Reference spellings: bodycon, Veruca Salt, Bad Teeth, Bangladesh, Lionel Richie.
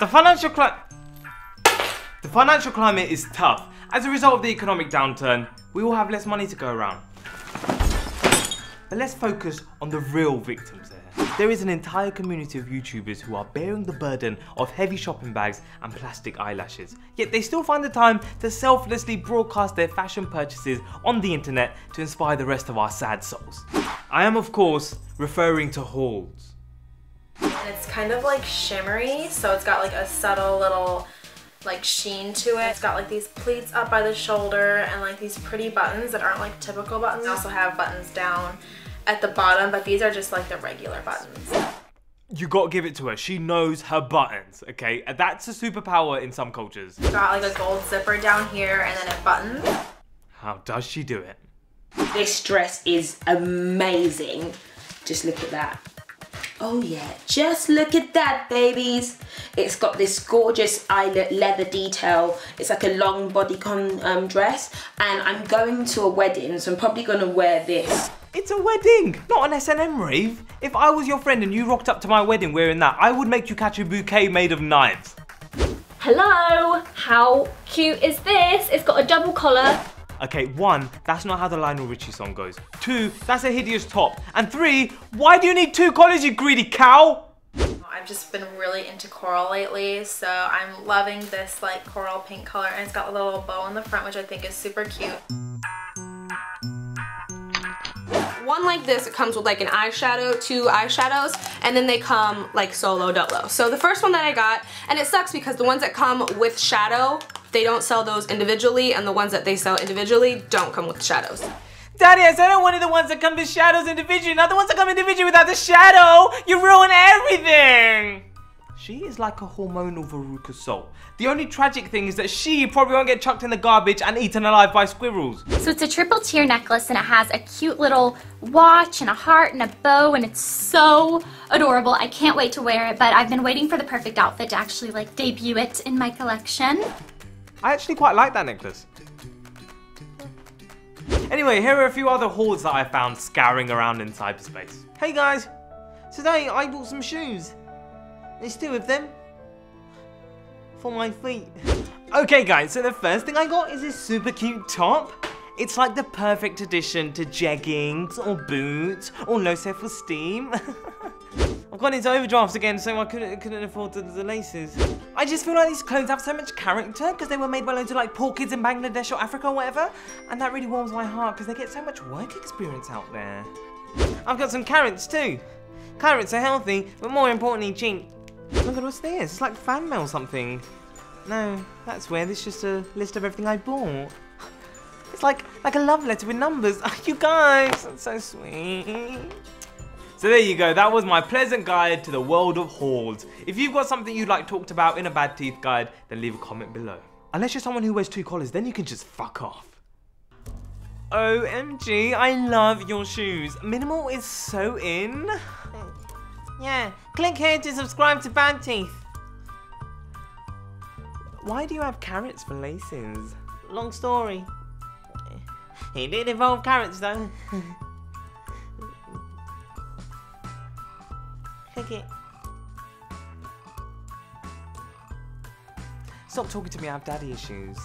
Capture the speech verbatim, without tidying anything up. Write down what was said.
The financial cli- The financial climate is tough. As a result of the economic downturn, we all have less money to go around. But let's focus on the real victims there. There is an entire community of YouTubers who are bearing the burden of heavy shopping bags and plastic eyelashes, yet they still find the time to selflessly broadcast their fashion purchases on the internet to inspire the rest of our sad souls. I am, of course, referring to hauls. It's kind of like shimmery, so it's got like a subtle little like sheen to it. It's got like these pleats up by the shoulder and like these pretty buttons that aren't like typical buttons. They also have buttons down at the bottom, but these are just like the regular buttons. You gotta give it to her, she knows her buttons, okay? That's a superpower in some cultures. It's got like a gold zipper down here and then it buttons. How does she do it? This dress is amazing. Just look at that. Oh yeah, just look at that, babies. It's got this gorgeous eyelet leather detail. It's like a long bodycon um, dress, and I'm going to a wedding, so I'm probably gonna wear this. It's a wedding, not an S and M rave. If I was your friend and you rocked up to my wedding wearing that, I would make you catch a bouquet made of knives. Hello, how cute is this? It's got a double collar. Okay, one, that's not how the Lionel Richie song goes. Two, that's a hideous top. And three, why do you need two collars, you greedy cow? I've just been really into coral lately, so I'm loving this like coral pink color, and it's got a little bow on the front, which I think is super cute. One like this, it comes with like an eyeshadow, two eyeshadows, and then they come like solo dolo. So the first one that I got, and it sucks because the ones that come with shadow, they don't sell those individually, and the ones that they sell individually don't come with shadows. Daddy, I said I wanted the ones that come with shadows individually, not the ones that come individually without the shadow. You ruin everything. She is like a hormonal Veruca Salt. The only tragic thing is that she probably won't get chucked in the garbage and eaten alive by squirrels. So it's a triple tier necklace, and it has a cute little watch and a heart and a bow, and it's so adorable. I can't wait to wear it, but I've been waiting for the perfect outfit to actually like debut it in my collection. I actually quite like that necklace. Anyway, here are a few other hauls that I found scouring around in cyberspace. Hey guys, today I bought some shoes. There's two of them for my feet. Okay guys, so the first thing I got is this super cute top. It's like the perfect addition to jeggings or boots or low self-esteem. I've gone into overdrafts again, so I couldn't, couldn't afford the, the laces. I just feel like these clothes have so much character because they were made by loads of like poor kids in Bangladesh or Africa or whatever. And that really warms my heart because they get so much work experience out there. I've got some carrots too. Carrots are healthy, but more importantly, cheap. Oh my god, what's this? It's like fan mail or something. No, that's weird. It's just a list of everything I bought. It's like, like a love letter with numbers. You guys, that's so sweet. So there you go, that was my pleasant guide to the world of hauls. If you've got something you'd like talked about in a Bad Teeth guide, then leave a comment below. Unless you're someone who wears two collars, then you can just fuck off. O M G, I love your shoes. Minimal is so in. Yeah, click here to subscribe to Bad Teeth. Why do you have carrots for laces? Long story. It did involve carrots though. It. Stop talking to me, I have daddy issues.